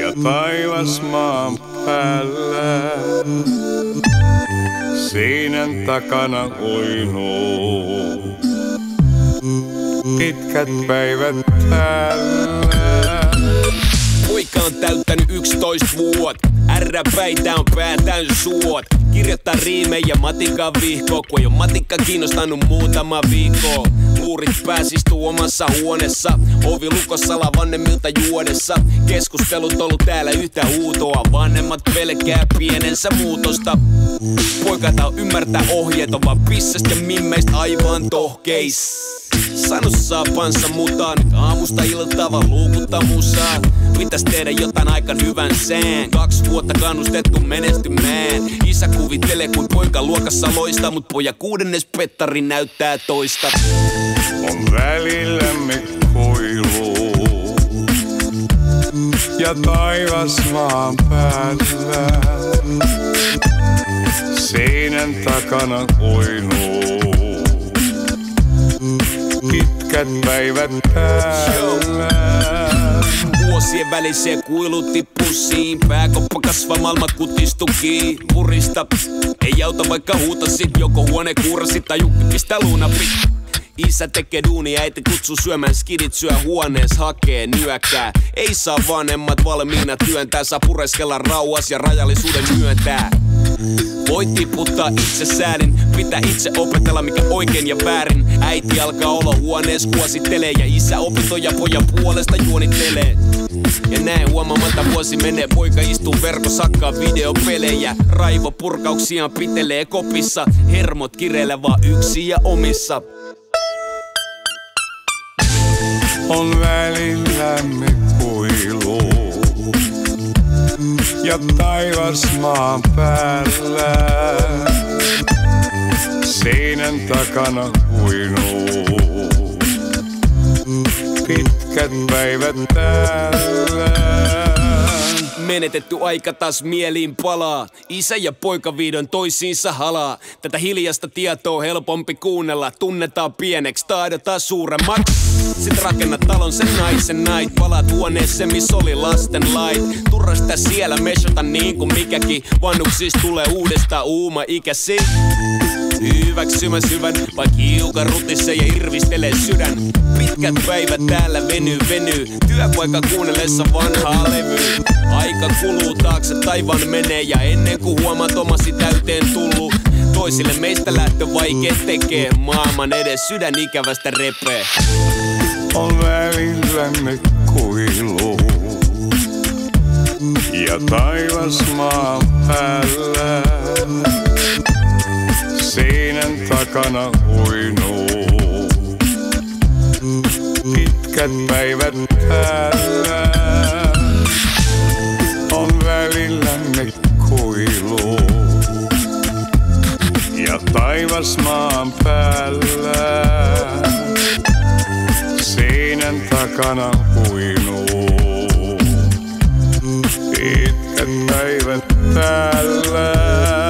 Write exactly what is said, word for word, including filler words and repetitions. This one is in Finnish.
ja taivas maan päällä. Seinän takana uinuu pitkät päivät täällä. Poika on täyttänyt yksitoista vuot, ärräpäitä on päätään suot. Kirjoittaa riimejä matikan vihkoon, kun ei oo matikka kiinnostanut muutama viikko. Luurit pääs istuu omassa huoneessa, ovi lukossa lavannemmilta juodessa. Keskustelut ollut täällä yhtä huutoa, vanhemmat pelkää pienensä muutosta. Poika tää on ymmärtää ohjeet, on vaan pissestä ja mimmeistä aivan tohkeis. Sano saapansa mutaa, nyt aamusta iltava luukuttaa musaa. Pitäis tehdä jotain aika hyvän sään, kaksi vuotta kannustettu menestymään. Isä kuvittelee kun poika luokassa loistaa, mut poja kuudennes Pettari näyttää toista. On välillämme koilu ja taivas maan päällä. Seinän takana uinuu pitkät päivät täällä. Vuosien väliseen kuilutti pussiin, pääkoppa kasvaa maailma kutistukiin. Murista ei auta vaikka huutasit, joko huone kuurasit tai jukki pistää luunapit. Isä tekee duunia, äiti kutsu syömään, skidit syö huonees, hakee nyökää. Ei saa vanhemmat valmiina työntää, saa pureskella rauhas ja rajallisuuden myöntää. Voi tiputtaa itse säälin, pitää itse opetella mikä oikein ja väärin. Äiti alkaa olla huonees, kuosittelee ja isä opintoja pojan puolesta juonittelee. Ja näin huomaamatta vuosi menee, poika istuu verkossa, hakkaa videopelejä. Raivo purkauksiaan pitelee kopissa, hermot kireillä vaan yksi ja omissa. On välillämme kuilu ja taivas maan päällä. Seinän takana uinuu pitkät päivät täällä. Menetetty aika taas mieliin palaa, isä ja poika vihdoin toisiinsa halaa. Tätä hiljasta tietoa helpompi kuunnella, tunnetaan pieneks, taidetaan suuremmaksi. Sit rakennat talon sen naisen nait, palaat huoneeseen missä oli lasten lait. Turra sitä siellä meshota niinku mikäkin, vanhuksis tulee uudestaan uuma ikäsi. Hyväksymä syvän, vaikka hiukan rutissa ja irvistelee sydän. Pitkät päivät täällä venyy, venyy, työpaikka kuunnellessa vanhaa levyä. Aika kuluu, taakse taivaan menee ja ennen kuin huomaat omasi täyteen tullu. Toisille meistä lähtö vaikee tekee, maailman edes sydän ikävästä repee. On välillämme kuilu ja taivas maan päällä. Seinän takana uinuu pitkät päivät täällä. On välillämme kuilu ja taivas maan päällä. Seinän takana uinuu pitkät päivät täällä.